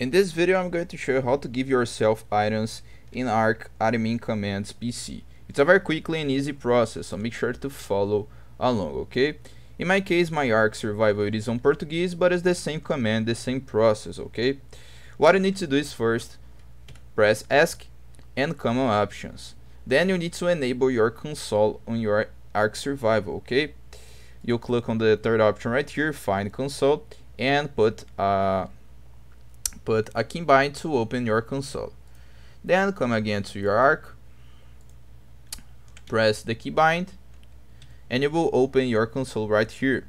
In this video I'm going to show you how to give yourself items in Ark admin commands PC. It's a very quickly and easy process, so make sure to follow along, okay? In my case, my Ark Survival, it is on Portuguese, but it's the same command, the same process, okay? What you need to do is first press ESC and command options. Then you need to enable your console on your Ark Survival, okay? You click on the third option right here, find console, and put a combine to open your console. Then come again to your Ark, press the keybind, and you will open your console right here.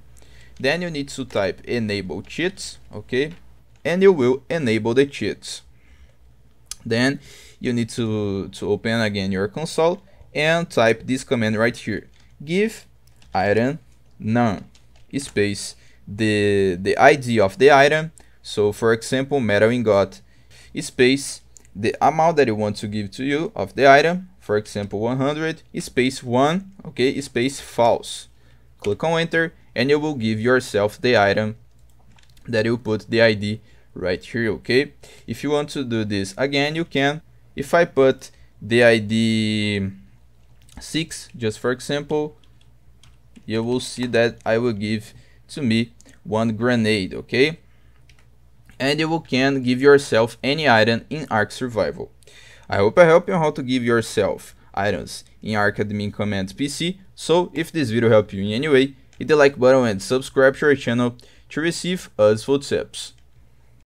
Then you need to type enable cheats, okay, and you will enable the cheats. Then you need to open again your console and type this command right here: give item none space the ID of the item. So, for example, metal ingot space the amount that you want to give to you of the item, for example 100 space 1, okay, space false. Click on enter and you will give yourself the item that you put the ID right here, okay? If you want to do this again, you can. If I put the ID 6, just for example, you will see that I will give to me one grenade, okay? And you can give yourself any item in Ark Survival. I hope I helped you on how to give yourself items in Ark admin commands PC. So if this video helped you in any way, hit the like button and subscribe to our channel to receive useful tips.